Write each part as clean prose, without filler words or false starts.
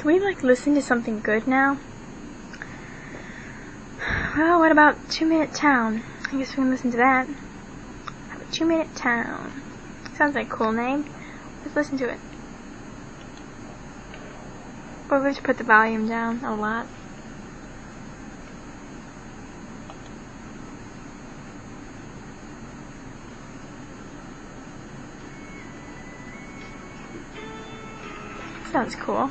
Can we, like, listen to something good now? Well, what about 2 Minute Town? I guess we can listen to that. How about 2 Minute Town? Sounds like a cool name. Let's listen to it. Well, let's put the volume down a lot. Sounds cool.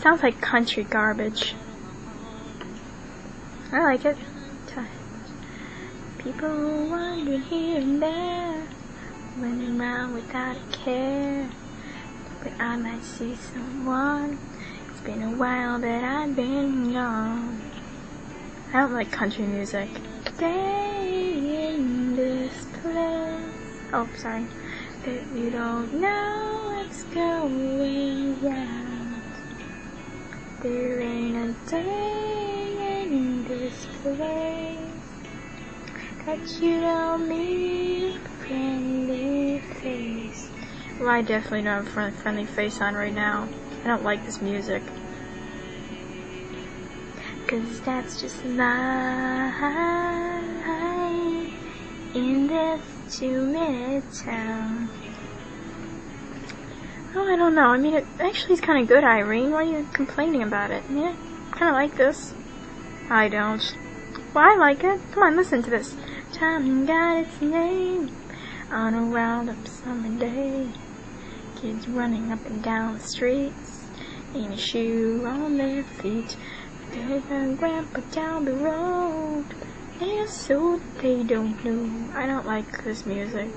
Sounds like country garbage. I like it. People wandering here and there, running around without a care. But I might see someone. It's been a while that I've been gone. I don't like country music. Stay in this place. Oh, sorry. But you don't know what's going on. There ain't a day in this place that you don't meet a friendly face. Well, I definitely don't have a friendly face on right now. I don't like this music. 'Cause that's just life in this 2 minute town. Oh, I don't know. I mean, it actually is kind of good, Irene. Why are you complaining about it? I mean, I kind of like this. I don't. Well, I like it. Come on, listen to this. Time got its name on a round-up summer day. Kids running up and down the streets, ain't a shoe on their feet. There's a grandpa down the road, and so they don't know. I don't like this music.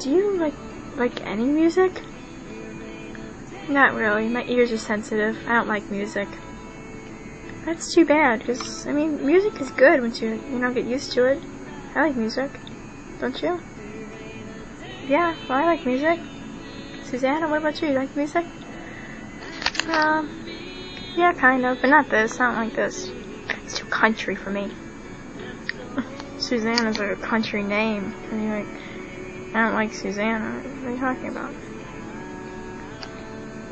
Do you like any music? Not really. My ears are sensitive. I don't like music. That's too bad, because, I mean, music is good once you know, get used to it. I like music. Don't you? Yeah, well, I like music. Suzana, what about you? You like music? Yeah, kind of, but not this. I don't like this. It's too country for me. Suzana's like a country name. I mean, like, I don't like Suzana. What are you talking about?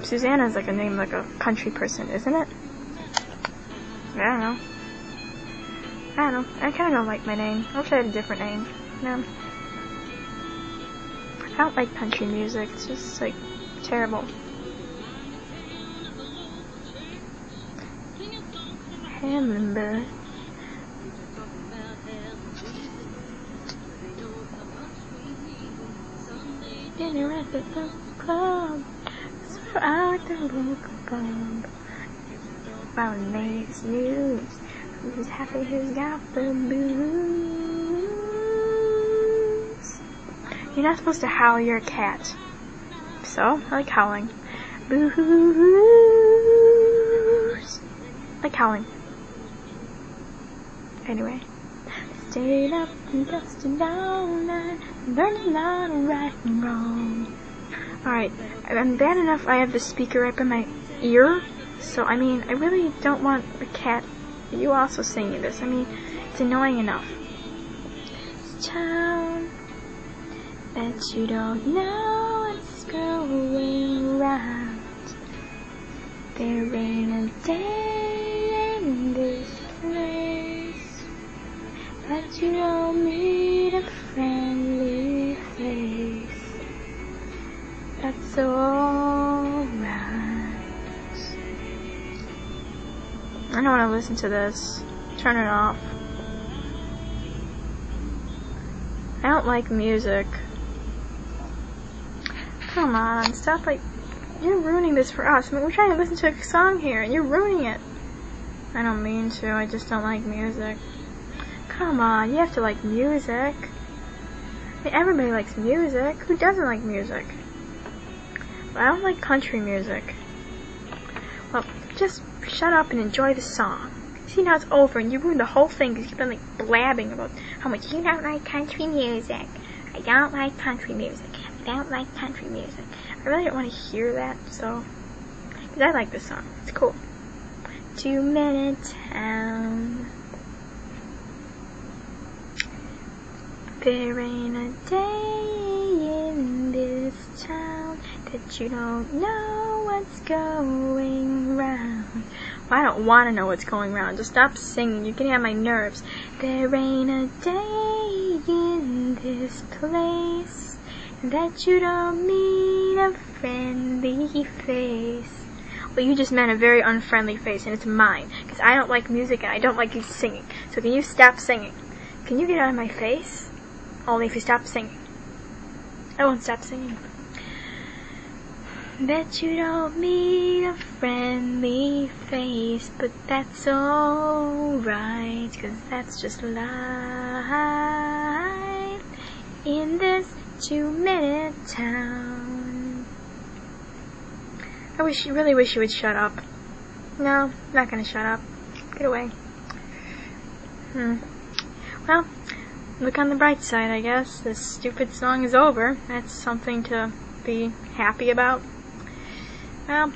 Suzana is like a name like a country person, isn't it? I don't know. I kind of don't like my name. I wish I had a different name. No. I don't like country music. It's just like terrible. Hamburger. Dinner at the local club, so out the local pub. Found makes news. Who's happy? Who's got the blues? You're not supposed to howl. You're a cat. So I like howling. Blues. I like howling. Anyway. Stayed up and dusted all night, learned a lot of right and wrong. Alright, I'm bad enough I have the speaker right by my ear, so I mean, I really don't want a cat, you also singing this, I mean, it's annoying enough. It's a town that you don't know what's going round. There ain't a day in this place that you don't meet a friendly face. That's alright. I don't want to listen to this. Turn it off. I don't like music. Come on, stop, like, you're ruining this for us. I mean, we're trying to listen to a song here and you're ruining it. I don't mean to, I just don't like music. Come on, you have to like music. I mean, everybody likes music. Who doesn't like music? Well, I don't like country music. Well, just shut up and enjoy the song. See, now it's over and you ruined the whole thing because you've been like blabbing about how much you don't like country music. I don't like country music. I don't like country music. I really don't want to hear that, so... Because I like this song. It's cool. 2 Minute Town. There ain't a day in this town that you don't know what's going round. Well, I don't want to know what's going round. Just stop singing. You're getting on my nerves. There ain't a day in this place that you don't meet a friendly face. Well, you just meant a very unfriendly face, and it's mine. Because I don't like music, and I don't like you singing. So can you stop singing? Can you get out of my face? Only if you stop singing. I won't stop singing. Bet you don't meet a friendly face, but that's alright, 'cause that's just life in this 2 minute town. I really wish you would shut up. No, not gonna shut up. Get away. Well, look on the bright side, I guess. This stupid song is over. That's something to be happy about. Well,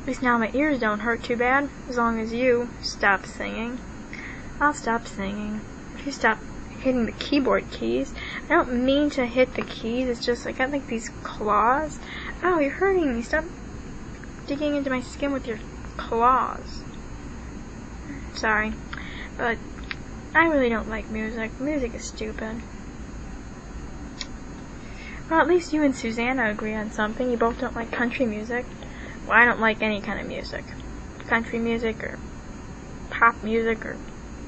at least now my ears don't hurt too bad, as long as you stop singing. I'll stop singing. If you stop hitting the keyboard keys. I don't mean to hit the keys, it's just I got like these claws. Oh, you're hurting me. Stop digging into my skin with your claws. Sorry, but I really don't like music. Music is stupid. Well, at least you and Suzana agree on something. You both don't like country music. Well, I don't like any kind of music. Country music or pop music or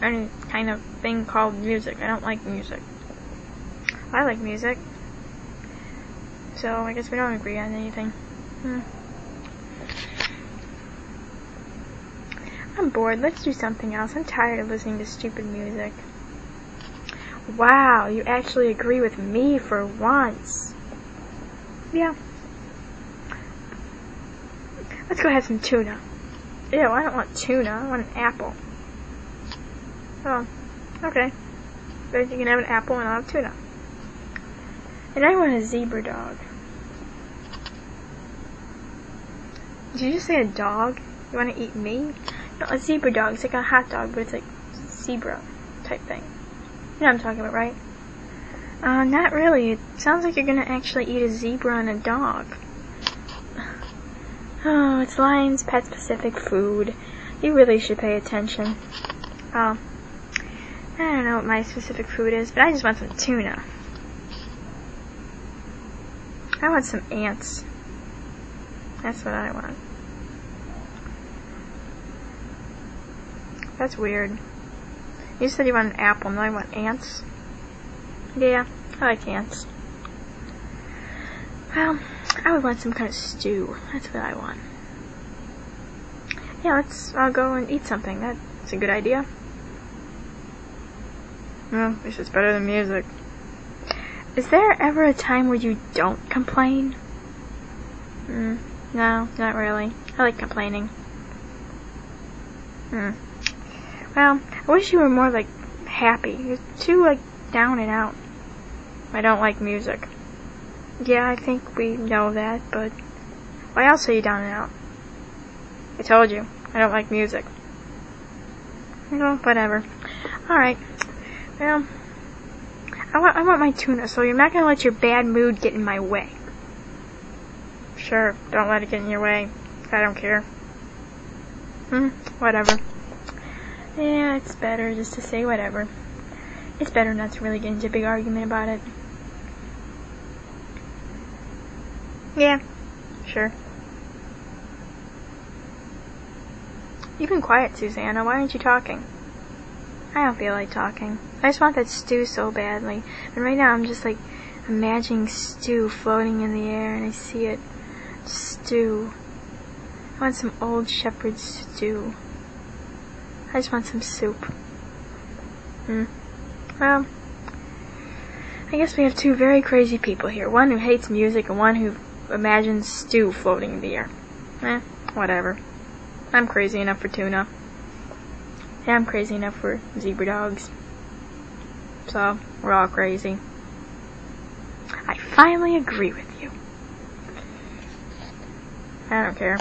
any kind of thing called music. I don't like music. I like music. So I guess we don't agree on anything. I'm bored. Let's do something else. I'm tired of listening to stupid music. Wow, you actually agree with me for once. Yeah. Let's go have some tuna. Ew, I don't want tuna. I want an apple. Oh, okay. But you can have an apple and I'll have tuna. And I want a zebra dog. Did you just say a dog? You want to eat me? No, a zebra dog. It's like a hot dog, but it's like zebra type thing. You know what I'm talking about, right? Not really. It sounds like you're going to actually eat a zebra and a dog. Oh, it's Lion's Pet Specific Food. You really should pay attention. Oh. I don't know what my specific food is, but I just want some tuna. I want some ants. That's what I want. That's weird. You said you want an apple, now you want ants? Yeah, I like ants. Well, I would want some kind of stew. That's what I want. Yeah, I'll go and eat something. That's a good idea. Well, at least it's better than music. Is there ever a time where you don't complain? No, not really. I like complaining. Well, I wish you were more, like, happy. You're too, like, down and out. I don't like music. Yeah, I think we know that, but why else are you down and out? I told you, I don't like music. You know, whatever. Alright. Well, I want my tuna, so you're not going to let your bad mood get in my way. Sure, don't let it get in your way. I don't care. Whatever. Yeah, it's better just to say whatever. It's better not to really get into a big argument about it. Yeah, sure. You've been quiet, Suzana. Why aren't you talking? I don't feel like talking. I just want that stew so badly. And right now I'm just like imagining stew floating in the air and I see it. Stew. I want some old shepherd's stew. I just want some soup. Well, I guess we have two very crazy people here. One who hates music and one who imagines stew floating in the air. Whatever. I'm crazy enough for tuna. And I'm crazy enough for zebra dogs. So, we're all crazy. I finally agree with you. I don't care.